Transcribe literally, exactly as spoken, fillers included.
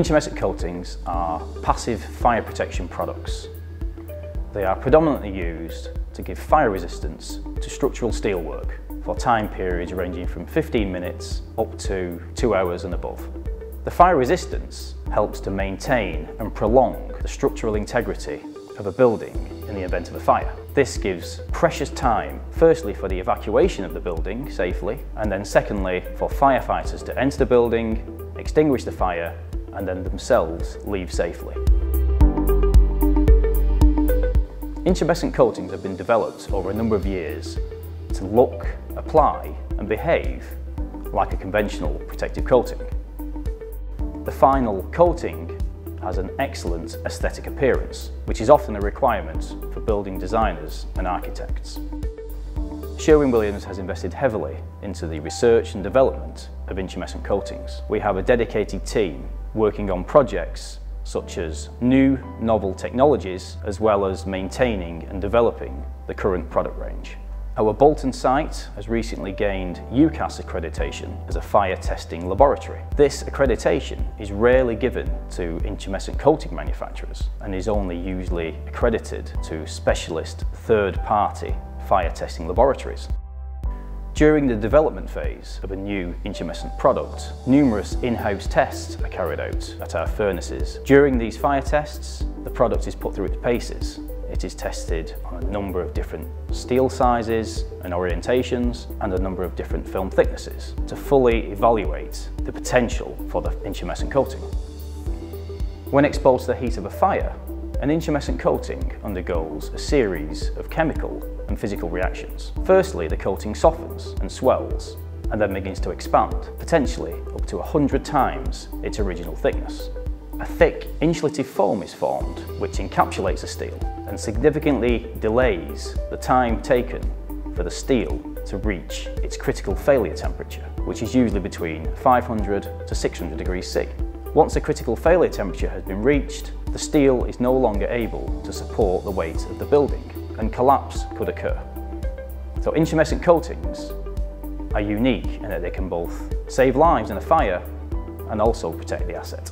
Intumescent coatings are passive fire protection products. They are predominantly used to give fire resistance to structural steelwork for time periods ranging from fifteen minutes up to two hours and above. The fire resistance helps to maintain and prolong the structural integrity of a building in the event of a fire. This gives precious time, firstly for the evacuation of the building safely, and then secondly for firefighters to enter the building, extinguish the fire, and then themselves leave safely. Intumescent coatings have been developed over a number of years to look, apply and behave like a conventional protective coating. The final coating has an excellent aesthetic appearance, which is often a requirement for building designers and architects. Sherwin-Williams has invested heavily into the research and development of intumescent coatings. We have a dedicated team working on projects such as new novel technologies, as well as maintaining and developing the current product range. Our Bolton site has recently gained U K A S accreditation as a fire testing laboratory. This accreditation is rarely given to intumescent coating manufacturers and is only usually accredited to specialist third-party fire testing laboratories. During the development phase of a new intumescent product, numerous in-house tests are carried out at our furnaces. During these fire tests, the product is put through its paces. It is tested on a number of different steel sizes and orientations and a number of different film thicknesses to fully evaluate the potential for the intumescent coating. When exposed to the heat of a fire, an intumescent coating undergoes a series of chemical and physical reactions. Firstly, the coating softens and swells and then begins to expand, potentially up to one hundred times its original thickness. A thick insulative foam is formed which encapsulates the steel and significantly delays the time taken for the steel to reach its critical failure temperature, which is usually between five hundred to six hundred degrees C. Once the critical failure temperature has been reached, the steel is no longer able to support the weight of the building and collapse could occur. So intumescent coatings are unique in that they can both save lives in a fire and also protect the asset.